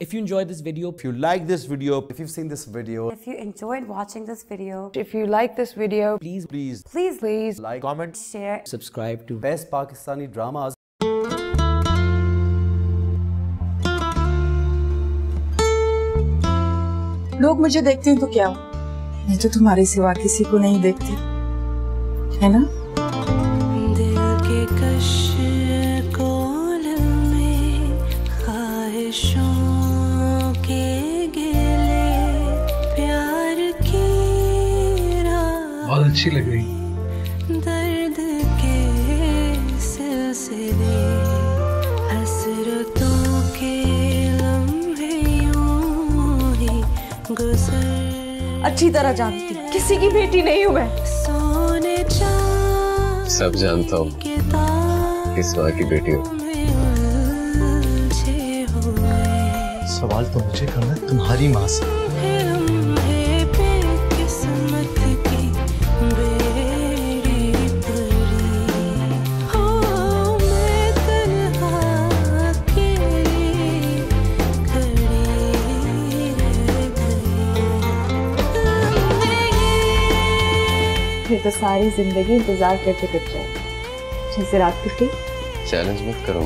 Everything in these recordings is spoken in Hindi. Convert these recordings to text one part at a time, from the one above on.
If you enjoyed this video, if you like this video, if you've seen this video, if you enjoyed watching this video, if you like this video, please like, comment, share, subscribe to Best Pakistani Dramas. लोग मुझे देखते हैं तो क्या हो? मैं तो तुम्हारे सिवा किसी को नहीं देखती, है ना? दिल के कशकोल में ख्वाहिशों के गिले प्यार की राह बहुत अच्छी लग रही दर्द के सिलसिले हसरतों के अच्छी तरह जानती किसी की बेटी नहीं हूँ मैं सब जानता हूँ किस माँ की बेटी हो सवाल तो मुझे करना है तुम्हारी माँ से फिर तो सारी जिंदगी इंतजार करते कट जाए जैसे रात टूटी चैलेंज मत करो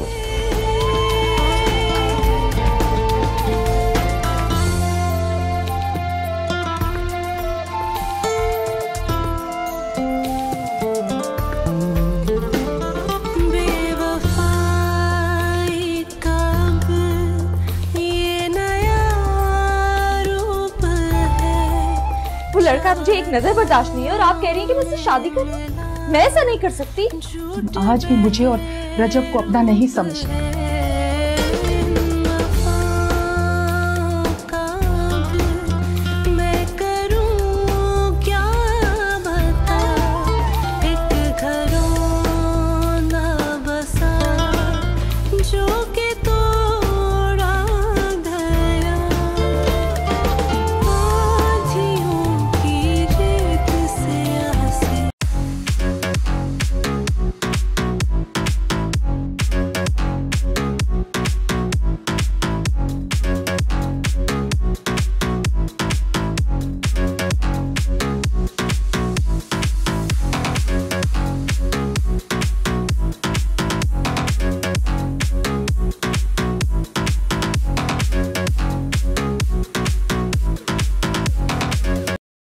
मुझे लड़का मुझे एक नजर बर्दाश्त नहीं है और आप कह रही हैं कि मुझसे शादी करें मैं ऐसा नहीं कर सकती तुम आज भी मुझे और रजब को अपना नहीं समझती